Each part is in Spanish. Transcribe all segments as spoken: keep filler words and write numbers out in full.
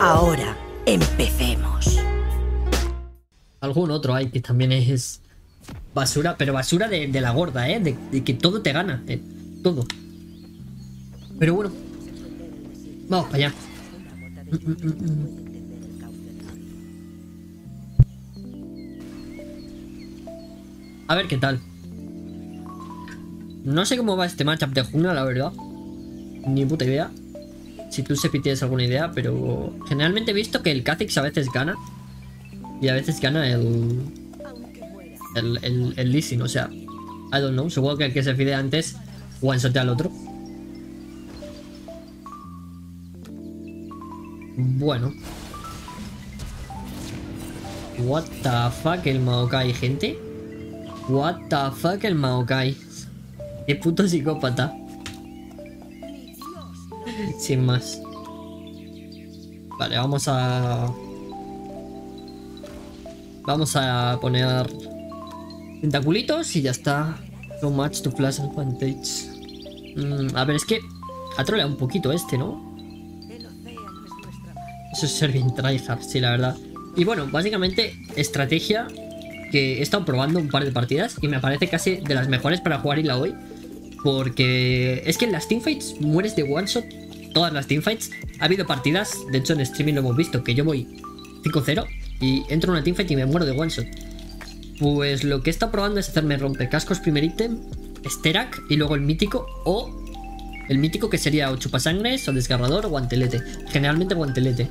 Ahora, empecemos. Algún otro hay que también es basura, pero basura de, de la gorda, ¿eh? De, de que todo te gana, eh. Todo. Pero bueno, vamos para allá. Mm, mm, mm. A ver qué tal. No sé cómo va este matchup de jungla, la verdad. Ni puta idea. Si tú, Sepi, tienes alguna idea, pero... generalmente he visto que el Kha'Zix a veces gana. Y a veces gana el... El, el, el Lee Sin, o sea... I don't know, supongo que el que se fide antes one-shotea al otro. Bueno. What the fuck, el Maokai, gente. What the fuck, el Maokai. Qué puto psicópata. Sin más. Vale, vamos a... Vamos a poner... tentaculitos y ya está. Too much to flash advantage. Mm, a ver, es que... ha troleado un poquito este, ¿no? Eso es ser bien tryhard, sí, la verdad. Y bueno, básicamente, estrategia... que he estado probando un par de partidas y me parece casi de las mejores para jugar Illaoi, porque es que en las teamfights mueres de one shot. Todas las teamfights. Ha habido partidas, de hecho en streaming lo hemos visto, que yo voy cinco cero y entro en una teamfight y me muero de one shot. Pues lo que he estado probando es hacerme rompecascos primer ítem, Sterak y luego el mítico, o el mítico que sería o chupasangres o desgarrador o guantelete. Generalmente guantelete.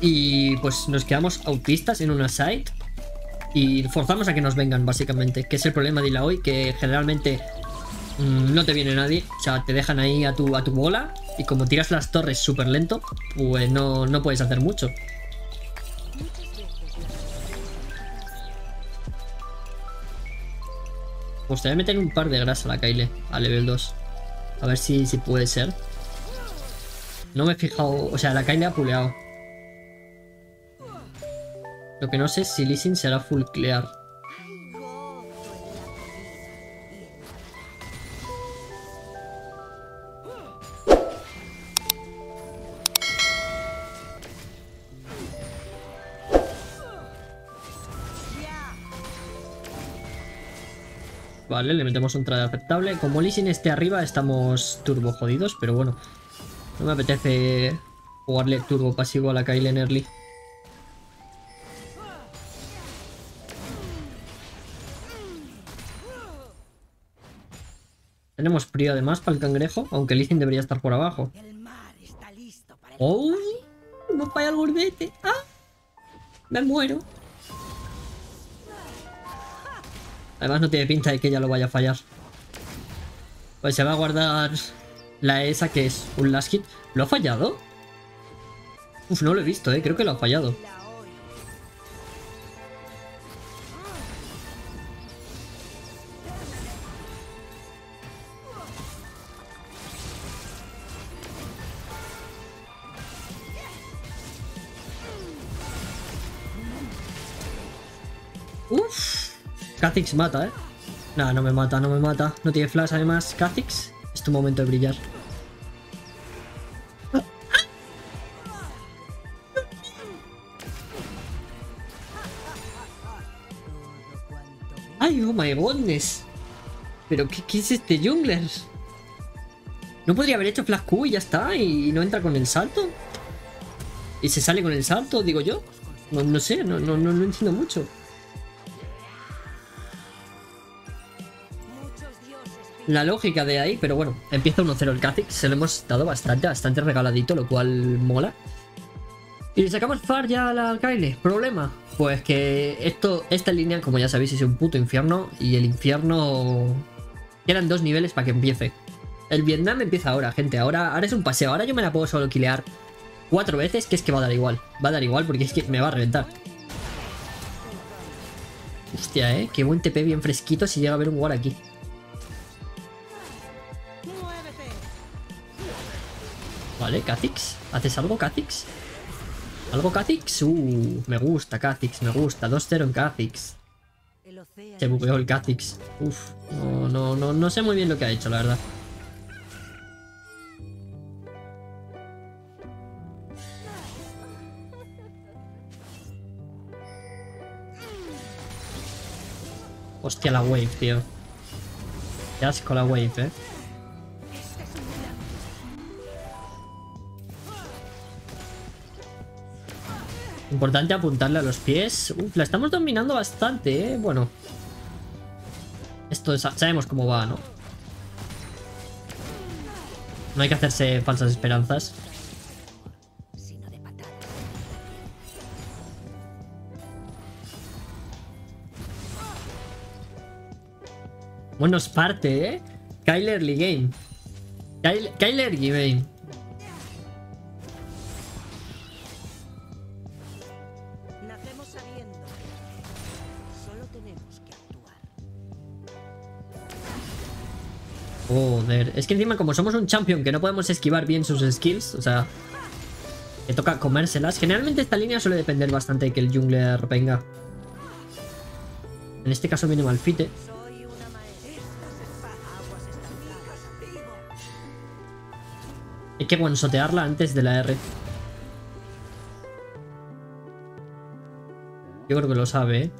Y pues nos quedamos autistas en una side y forzamos a que nos vengan, básicamente. Que es el problema de Illaoi, que generalmente mmm, no te viene nadie. O sea, te dejan ahí a tu, a tu bola. Y como tiras las torres súper lento, pues no, no puedes hacer mucho. Me gustaría meter un par de grasa a la Kayle a level dos. A ver si, si puede ser. No me he fijado. O sea, la Kayle ha puleado. Lo que no sé es si Lee Sin será full clear. Vale, le metemos un trade aceptable. Como Lee Sin esté arriba estamos turbo jodidos, pero bueno. No me apetece jugarle turbo pasivo a la Kayle en early. Tenemos prio además para el cangrejo, aunque Lee Sin debería estar por abajo. ¡Oh! ¡No falla el gordete! ¡Ah! ¡Me muero! Además no tiene pinta de que ella lo vaya a fallar. Pues se va a guardar la esa que es un last hit. ¿Lo ha fallado? Uf, no lo he visto, eh. Creo que lo ha fallado. Uff, Kha'Zix mata, eh. No, no me mata, no me mata. No tiene flash además, Kha'Zix. Es tu momento de brillar. Ay, oh my goodness. Pero qué, ¿qué es este jungler? No podría haber hecho flash Q y ya está. Y no entra con el salto. Y se sale con el salto, digo yo. No, no sé, no, no, no, no entiendo mucho. La lógica de ahí, pero bueno, empieza uno cero el Kha'Zix, se lo hemos dado bastante, bastante regaladito, lo cual mola. Y le sacamos far ya a la Kayle. ¿Problema? Pues que esto, esta línea, como ya sabéis, es un puto infierno. Y el infierno... quedan dos niveles para que empiece. El Vietnam empieza ahora, gente. Ahora, ahora es un paseo. Ahora yo me la puedo solo quilear cuatro veces, que es que va a dar igual. Va a dar igual porque es que me va a reventar. Hostia, eh. Qué buen T P bien fresquito si llega a haber un ward aquí. Vale, Kha'Zix. ¿Haces algo, Kha'Zix? ¿Algo, Kha'Zix? Uh, me gusta, Kha'Zix, me gusta. dos cero en Kha'Zix. Se bugueó el Kha'Zix. Uf, no, no, no, no sé muy bien lo que ha hecho, la verdad. Hostia, la wave, tío. Qué asco la wave, eh. Importante apuntarle a los pies. Uf, la estamos dominando bastante, eh. Bueno. Esto es, sabemos cómo va, ¿no? No hay que hacerse falsas esperanzas. Bueno, es parte, ¿eh? Kayle early game. Kayle, Kayle early game. Nacemos sabiendo. Solo tenemos que actuar. Joder. Es que encima, como somos un champion que no podemos esquivar bien sus skills, o sea, que toca comérselas. Generalmente esta línea suele depender bastante de que el jungler venga. En este caso viene Malphite. Hay que guansotearla antes de la R. Yo creo que lo sabe, ¿eh?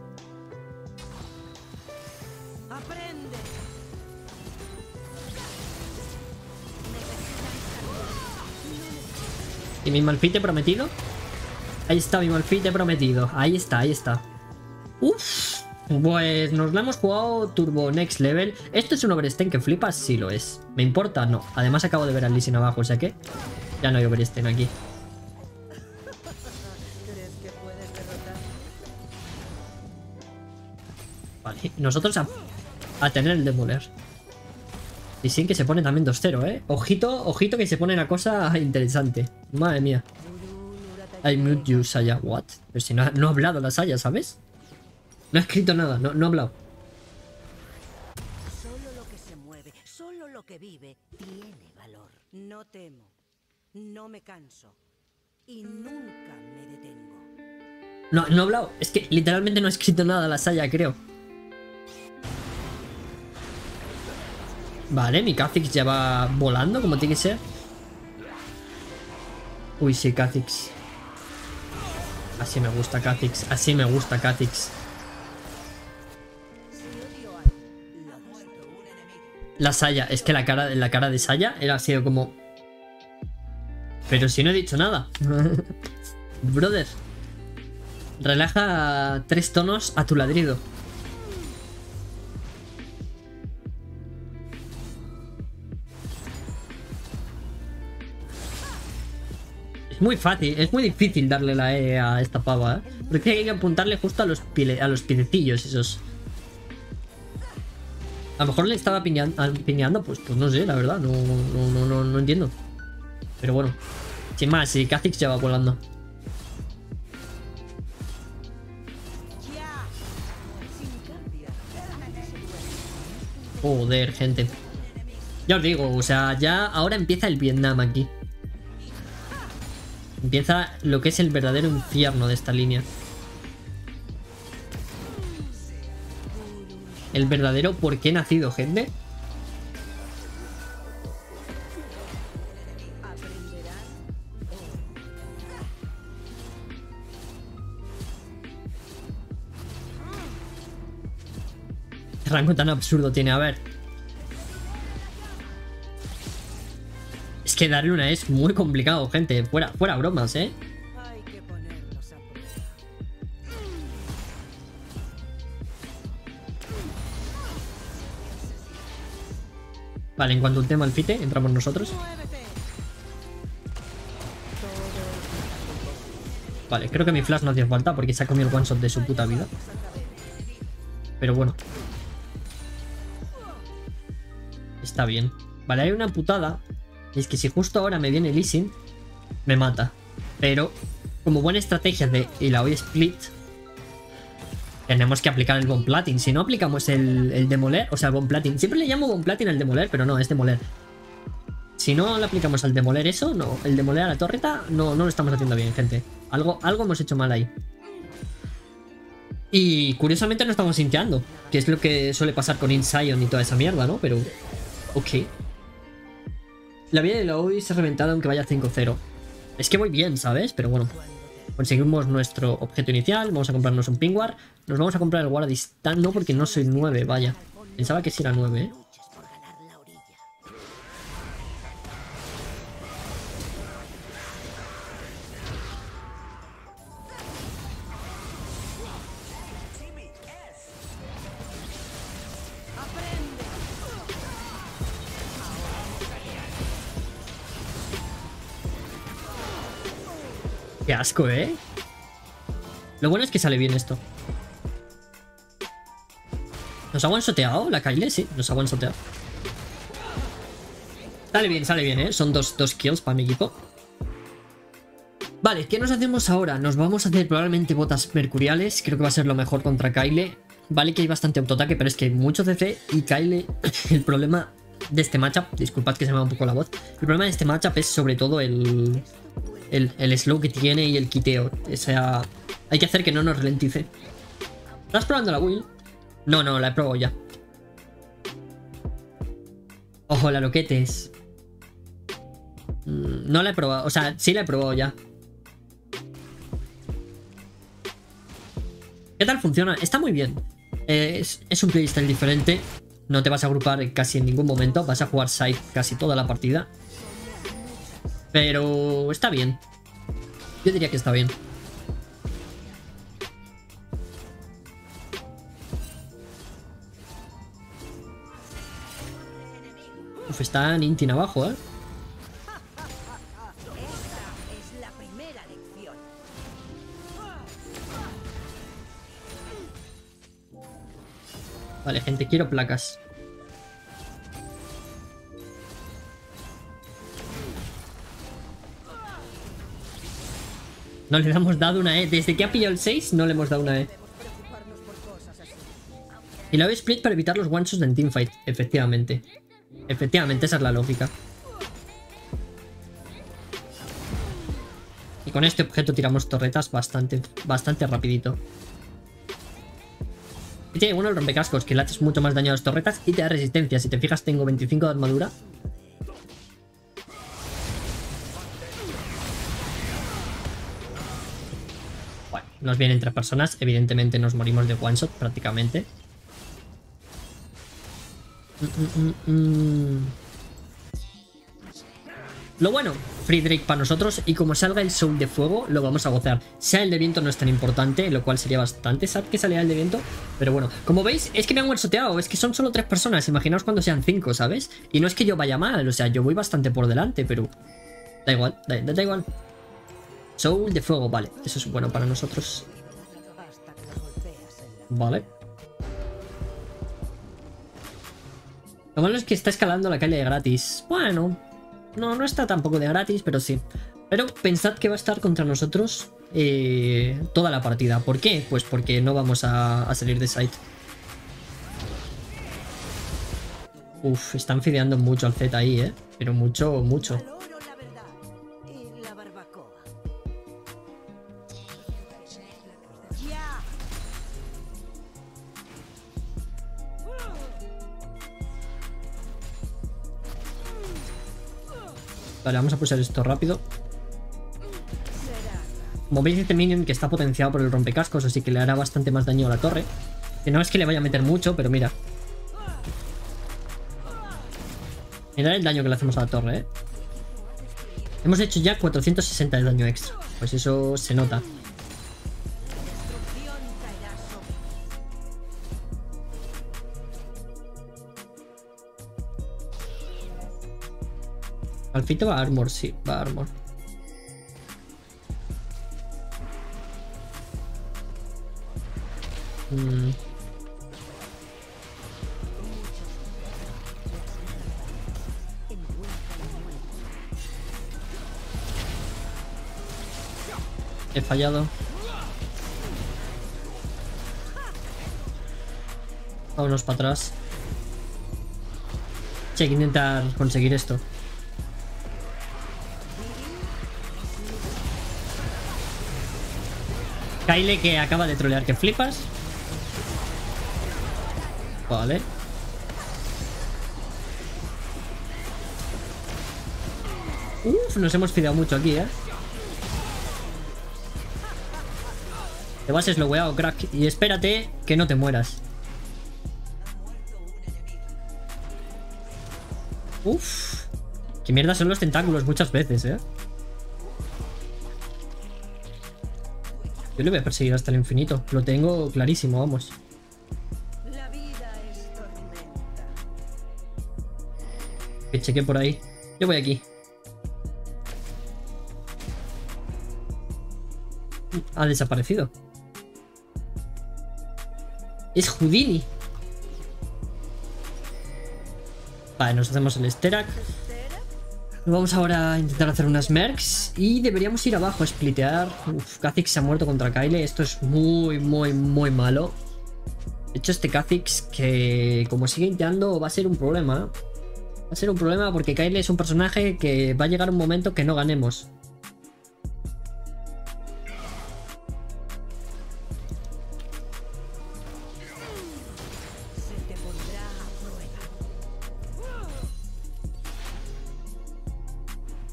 ¿Y mi Malphite prometido? Ahí está mi Malphite prometido. Ahí está, ahí está. Uff. Pues nos la hemos jugado turbo next level. ¿Esto es un overstay que flipas? Sí lo es. ¿Me importa? No. Además acabo de ver al Lee Sin abajo, o sea que ya no hay overstay aquí. Vale, nosotros a, a tener el demoler. Y sin que se pone también dos cero, eh. Ojito, ojito que se pone una cosa interesante. Madre mía. I mute you, Saya. What? Pero si no, no ha hablado la Saya, ¿sabes? No ha escrito nada, no, no ha hablado. Solo lo que se mueve, solo lo que vive tiene valor. No temo, no me canso y nunca me detengo. No, no ha hablado, es que literalmente no ha escrito nada la Saya, creo. Vale, mi Kha'Zix ya va volando como tiene que ser. Uy, sí, Kha'Zix. Así me gusta Kha'Zix, así me gusta Kha'Zix. La Saya, es que la cara, la cara de Saya era, ha sido como... Pero si no he dicho nada. Brother. Relaja tres tonos a tu ladrido. Es muy fácil, es muy difícil darle la E a esta pava, ¿eh? Porque hay que apuntarle justo a los, pile, a los piececillos esos. A lo mejor le estaba piñando, pues, pues no sé, la verdad, no, no, no, no, no entiendo. Pero bueno, sin más, si Kha'Zix ya va volando. Joder, gente. Ya os digo, o sea, ya ahora empieza el Vietnam aquí. Empieza lo que es el verdadero infierno de esta línea. El verdadero por qué he nacido, gente. Qué rango tan absurdo tiene, a ver. Es que darle una es muy complicado, gente. Fuera, fuera bromas, eh. Vale, en cuanto ultee Malphite, entramos nosotros. Vale, creo que mi flash no hacía falta porque se ha comido el one shot de su puta vida. Pero bueno. Está bien. Vale, hay una putada. Y es que si justo ahora me viene Lee Sin, me mata. Pero, como buena estrategia de Illaoi Split, tenemos que aplicar el Bomb Platin. Si no aplicamos el, el Demoler, o sea, el Bomb Platin. Siempre le llamo Bomb Platin al Demoler, pero no, es Demoler. Si no le aplicamos al Demoler eso, no. El Demoler a la torreta, no, no lo estamos haciendo bien, gente. Algo, algo hemos hecho mal ahí. Y curiosamente no estamos sinteando, que es lo que suele pasar con Incion y toda esa mierda, ¿no? Pero, ok. La vida de Illaoi se ha reventado aunque vaya cinco cero. Es que voy bien, ¿sabes? Pero bueno. Conseguimos nuestro objeto inicial. Vamos a comprarnos un pingüar. Nos vamos a comprar el guardistán. No, porque no soy nueve, vaya. Pensaba que sí era nueve, ¿eh? Qué asco, ¿eh? Lo bueno es que sale bien esto. ¿Nos ha one-shoteado la Kayle? Sí, nos ha one-shoteado. Sale bien, sale bien, ¿eh? Son dos, dos kills para mi equipo. Vale, ¿qué nos hacemos ahora? Nos vamos a hacer probablemente botas mercuriales. Creo que va a ser lo mejor contra Kayle. Vale que hay bastante autoataque, pero es que hay mucho C C. Y Kayle, el problema de este matchup... Disculpad que se me va un poco la voz. El problema de este matchup es sobre todo el... El, el slow que tiene y el quiteo. O sea, hay que hacer que no nos ralentice. ¿Estás probando la Will? No, no, la he probado ya. Ojo, la loquetes. No la he probado, o sea, sí la he probado ya. ¿Qué tal funciona? Está muy bien. eh, es, es un playstyle diferente. No te vas a agrupar casi en ningún momento. Vas a jugar side casi toda la partida. Pero está bien. Yo diría que está bien. Uf, está Nintin abajo, ¿eh? Vale, gente, quiero placas. No le hemos dado una E. Desde que ha pillado el seis no le hemos dado una E. Y la split para evitar los one-shots en teamfight. Efectivamente. Efectivamente, esa es la lógica. Y con este objeto tiramos torretas bastante, bastante rapidito. Y tiene bueno el rompecascos, que le haces mucho más daño a las torretas y te da resistencia. Si te fijas, tengo veinticinco de armadura. Nos vienen tres personas. Evidentemente nos morimos de one shot prácticamente. Mm, mm, mm, mm. Lo bueno, free Drake para nosotros. Y como salga el soul de fuego, lo vamos a gozar. Sea el de viento no es tan importante, lo cual sería bastante sad que saliera el de viento. Pero bueno, como veis, es que me han one-shoteado. Es que son solo tres personas. Imaginaos cuando sean cinco, ¿sabes? Y no es que yo vaya mal. O sea, yo voy bastante por delante, pero... Da igual, da, da, da igual. Soul de fuego, vale. Eso es bueno para nosotros. Vale. Lo malo es que está escalando la calle de gratis. Bueno. No, no está tampoco de gratis, pero sí. Pero pensad que va a estar contra nosotros eh, toda la partida. ¿Por qué? Pues porque no vamos a, a salir de site. Uf, están fideando mucho al Z ahí, ¿eh? Pero mucho, mucho. Vale, vamos a pulsar esto rápido. Como veis, este minion que está potenciado por el rompecascos, así que le hará bastante más daño a la torre. Que no es que le vaya a meter mucho, pero mira. Mirad el daño que le hacemos a la torre, ¿eh? Hemos hecho ya cuatrocientos sesenta de daño extra. Pues eso se nota. Malphite va a armor, sí, va a armor. Mm. He fallado. Vámonos para atrás. Sí, hay que intentar conseguir esto. Kayle que acaba de trolear que flipas. Vale. Uf, nos hemos fideado mucho aquí, ¿eh? Te vas sloweado, crack. Y espérate que no te mueras. Uff. Qué mierda son los tentáculos muchas veces, eh. Yo le voy a perseguir hasta el infinito. Lo tengo clarísimo, vamos. Que cheque por ahí. Yo voy aquí. Ha desaparecido. Es Houdini. Vale, nos hacemos el Sterak. Vamos ahora a intentar hacer unas mercs. Y deberíamos ir abajo a splitear. Uf, Kha'Zix se ha muerto contra Kayle. Esto es muy, muy, muy malo. De hecho, este Kha'Zix, que como sigue inteando, va a ser un problema. Va a ser un problema porque Kayle es un personaje que va a llegar un momento que no ganemos.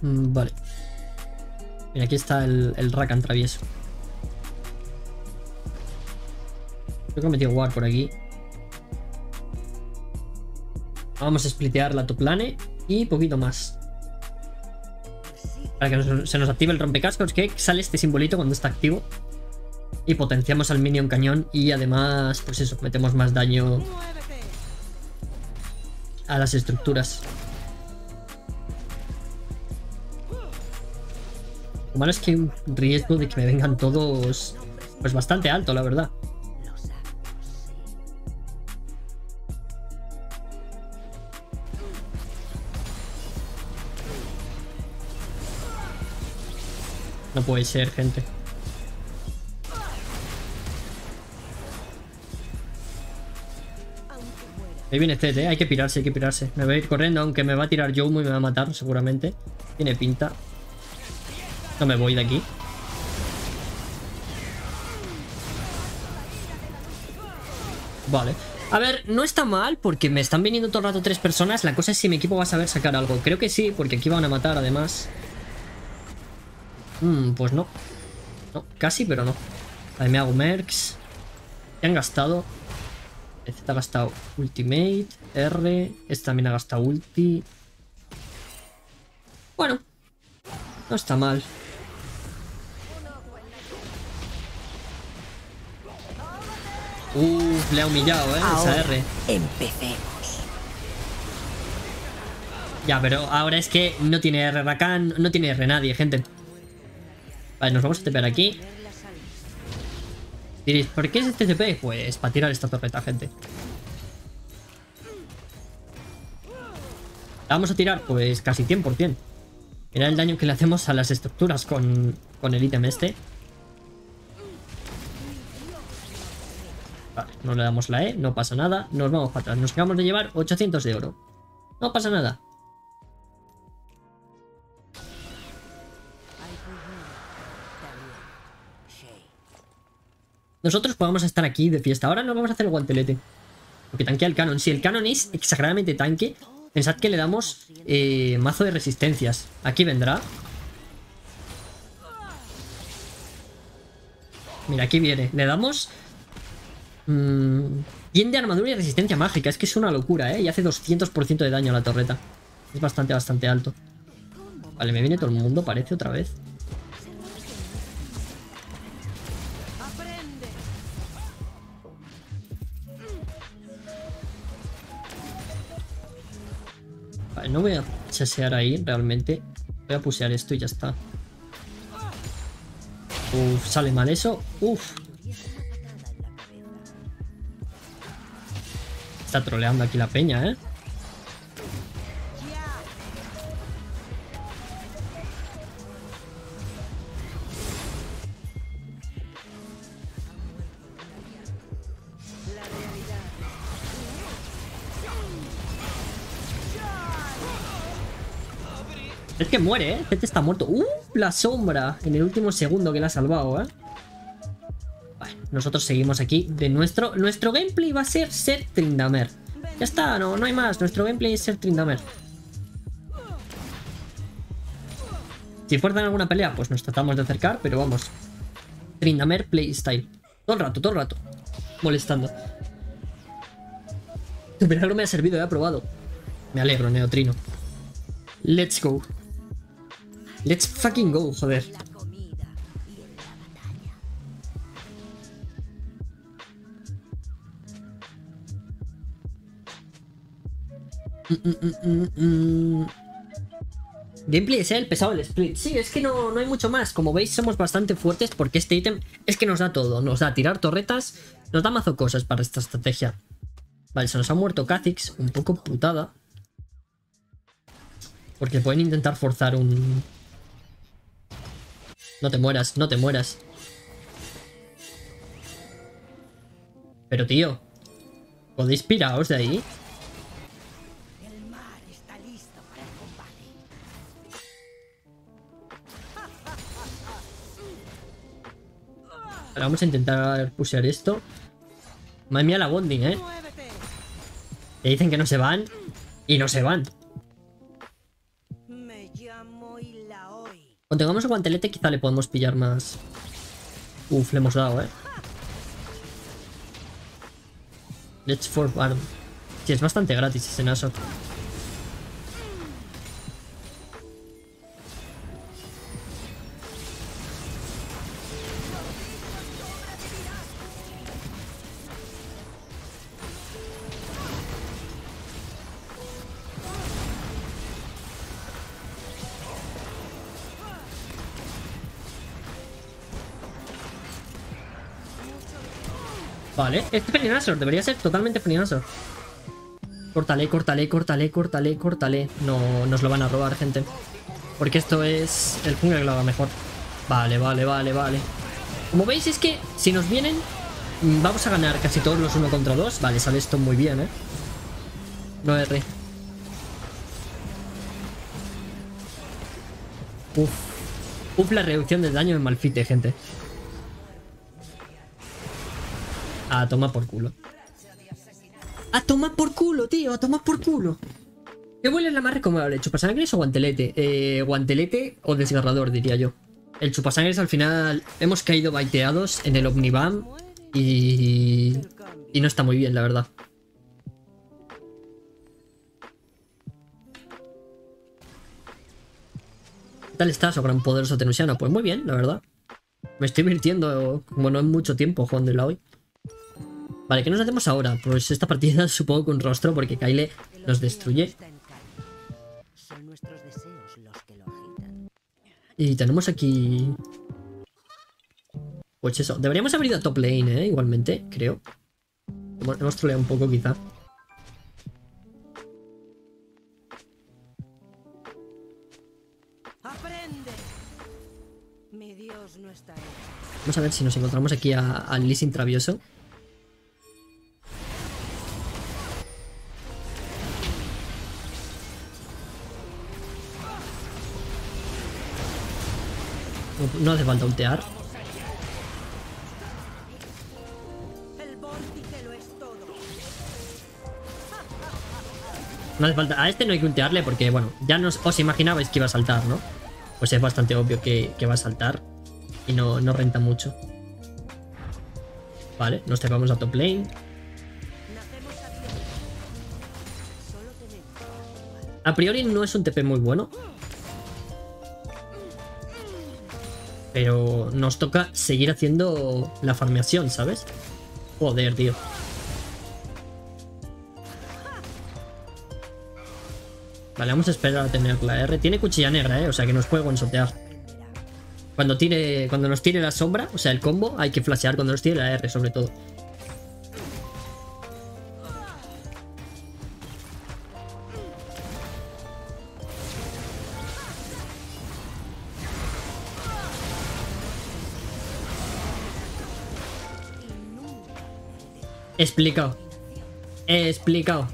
Vale. Mira, aquí está el, el Rakan travieso. Creo que he metido War por aquí. Vamos a splitear la toplane y poquito más. Para que nos, se nos active el rompecascos, que sale este simbolito cuando está activo. Y potenciamos al minion cañón y además, pues eso, metemos más daño a las estructuras. Lo malo es que hay un riesgo de que me vengan todos, pues bastante alto, la verdad. No puede ser, gente. Ahí viene Zed, ¿eh? Hay que pirarse, hay que pirarse. Me voy a ir corriendo, aunque me va a tirar Yuumi y me va a matar seguramente. Tiene pinta. No me voy de aquí. Vale. A ver, no está mal porque me están viniendo todo el rato tres personas. La cosa es si mi equipo va a saber sacar algo. Creo que sí, porque aquí van a matar además. Mm, pues no. No, casi, pero no. Ahí me hago mercs. ¿Qué han gastado? Z ha gastado ultimate. R. Esta también ha gastado ulti. Bueno. No está mal. Uff, le ha humillado, eh, ahora esa R. Empecemos. Ya, pero ahora es que no tiene R Rakan, no tiene R nadie, gente. Vale, nos vamos a tepear aquí. Diréis, ¿por qué es este T P? Pues para tirar esta torreta, gente. ¿La vamos a tirar? Pues casi cien por cien. Mirad el daño que le hacemos a las estructuras con, con el ítem este. Vale, no le damos la E, no pasa nada. Nos vamos para atrás, nos acabamos de llevar ochocientos de oro. No pasa nada. Nosotros podemos estar aquí de fiesta. Ahora nos vamos a hacer el guantelete. Porque tanquea el canon. Si el canon es exageradamente tanque... Pensad que le damos eh, mazo de resistencias. Aquí vendrá. Mira, aquí viene. Le damos... Mmm, cien de armadura y resistencia mágica. Es que es una locura, ¿eh? Y hace doscientos por ciento de daño a la torreta. Es bastante, bastante alto. Vale, me viene todo el mundo, parece, otra vez. No voy a chasear ahí, realmente. Voy a pusear esto y ya está. Uf, sale mal eso. Uf. Está troleando aquí la peña, ¿eh? Es que muere, ¿eh? Zed está muerto. ¡Uh! La sombra. En el último segundo que la ha salvado, ¿eh? Bueno, nosotros seguimos aquí de nuestro... Nuestro gameplay va a ser ser Tryndamere. Ya está, no, no hay más. Nuestro gameplay es ser Tryndamere. Si fuerzan alguna pelea, pues nos tratamos de acercar, pero vamos. Tryndamere playstyle. Todo el rato, todo el rato. Molestando. Tu milagro me ha servido, he aprobado. Me alegro, Neotrino. Let's go. Let's fucking go, joder. Mm, mm, mm, mm. Gameplay es el pesado del split. Sí, es que no, no hay mucho más. Como veis, somos bastante fuertes porque este ítem es que nos da todo. Nos da tirar torretas, nos da mazo cosas para esta estrategia. Vale, se nos ha muerto Kha'Zix. Un poco putada. Porque pueden intentar forzar un... No te mueras, no te mueras. Pero tío, ¿podéis piraos de ahí? Ahora vamos a intentar pushear esto. Madre mía la bonding, eh. Le dicen que no se van y no se van. Cuando tengamos el guantelete quizá le podemos pillar más. Uf, le hemos dado, eh. Let's forward. Sí, es bastante gratis ese naso. Vale, este Freelancer debería ser totalmente Freelancer. Córtale, córtale, córtale, córtale, córtale. No, nos lo van a robar, gente. Porque esto es el jungle que lo haga mejor. Vale, vale, vale, vale. Como veis es que si nos vienen, vamos a ganar casi todos los uno contra dos. Vale, sale esto muy bien, eh. nueve R. Uf. Uf, la reducción del daño de Malphite, gente. A tomar por culo. A tomar por culo, tío. A tomar por culo. ¿Qué vuelo es la más recomendable? ¿Chupasangres o guantelete? Eh, guantelete o desgarrador, diría yo. El chupasangres al final... Hemos caído baiteados en el omnibam. Y... Y no está muy bien, la verdad. ¿Qué tal estás, o gran poderoso Tenusiano? Pues muy bien, la verdad. Me estoy divirtiendo como no en mucho tiempo jugando Illaoi. Vale, ¿qué nos hacemos ahora? Pues esta partida supongo que un rostro, porque Kayle nos destruye. Y tenemos aquí... Pues eso, deberíamos haber ido a top lane, ¿eh? Igualmente, creo. Hemos troleado un poco, quizá. Vamos a ver si nos encontramos aquí al Lee Sin travieso. No hace falta ultear. No hace falta. A este no hay que ultearle porque, bueno, ya nos, os imaginabais que iba a saltar, ¿no? Pues es bastante obvio que, que va a saltar. Y no, no renta mucho. Vale, nos trepamos a top lane. A priori no es un T P muy bueno. Pero nos toca seguir haciendo la farmeación, ¿sabes? Joder, tío. Vale, vamos a esperar a tener la R. Tiene cuchilla negra, ¿eh? O sea que nos puede guansotear. Cuando tire, cuando nos tire la sombra, o sea, el combo, hay que flashear cuando nos tire la R, sobre todo. Explicado. Explicado.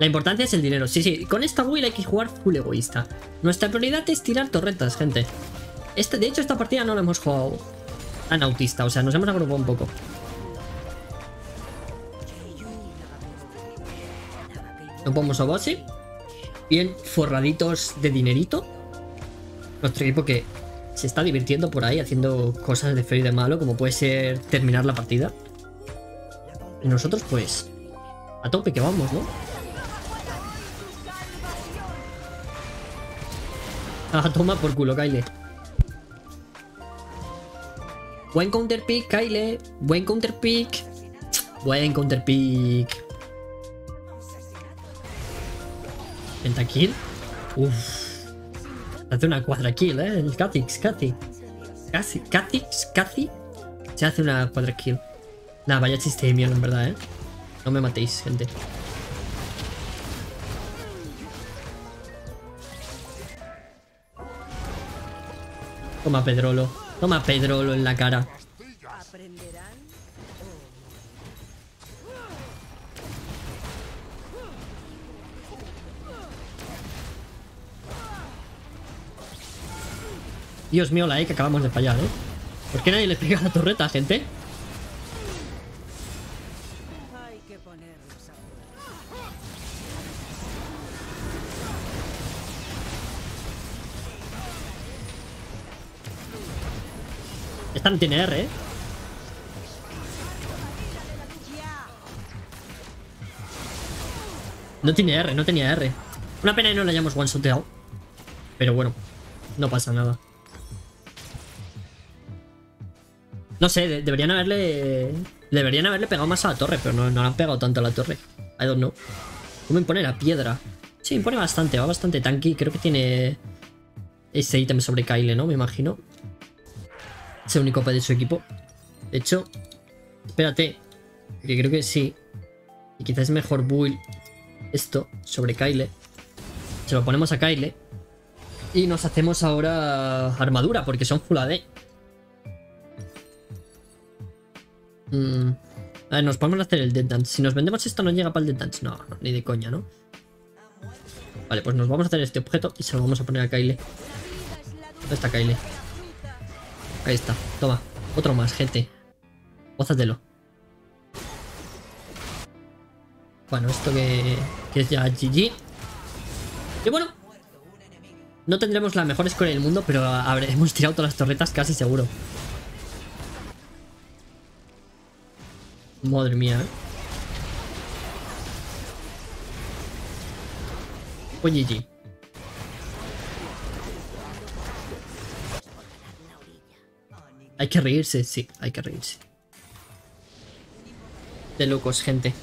La importancia es el dinero. Sí, sí. Con esta build hay que jugar full egoísta. Nuestra prioridad es tirar torretas, gente. Este, de hecho, esta partida no la hemos jugado tan autista. O sea, nos hemos agrupado un poco. No podemos obosi. piel forraditos de dinerito. Nuestro equipo que se está divirtiendo por ahí haciendo cosas de feo y de malo, como puede ser terminar la partida. Y nosotros pues a tope que vamos, ¿no? Ah, toma por culo, Kayle. Buen counter pick, Kayle. Buen counter pick. Buen counter pick. Pentakill. Uff. Hace una cuadra kill, eh. El Kha'Zix, Kha'Zix. Kha'Zix, Kha'Zix, Kha'Zix. Se hace una cuadra kill. Nah, vaya chiste de mierda, en verdad, eh. No me matéis, gente. Toma Pedrolo. Toma Pedrolo en la cara. Dios mío, la E que acabamos de fallar, ¿eh? ¿Por qué nadie le pega la torreta, gente? Esta no tiene R, ¿eh? No tiene R, no tenía R. Una pena que no la hayamos one-shoteado. Pero bueno, no pasa nada. No sé, de deberían haberle... Deberían haberle pegado más a la torre, pero no, no le han pegado tanto a la torre. I don't know. ¿Cómo impone la piedra? Sí, impone bastante, va bastante tanky. Creo que tiene ese ítem sobre Kayle, ¿no? Me imagino. Es el único para de su equipo. De hecho, espérate, que creo que sí. Y quizás es mejor build esto sobre Kayle. Se lo ponemos a Kayle. Y nos hacemos ahora armadura, porque son full A D. Mm. A ver, nos podemos hacer el Dead Dance. Si nos vendemos esto, no llega para el Dead Dance. No, ni de coña, ¿no? Vale, pues nos vamos a hacer este objeto y se lo vamos a poner a Kayle. ¿Dónde está Kayle? Ahí está, toma. Otro más, gente. Gózatelo. Bueno, esto que, que es ya G G. Y bueno, no tendremos la mejor score del mundo, pero habremos tirado todas las torretas casi seguro. Madre mía, ¿eh? Pues G G. Hay que reírse, sí, hay que reírse. De locos, gente.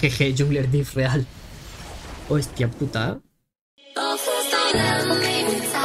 Jeje, jungler diff real. Hostia puta, ¿eh?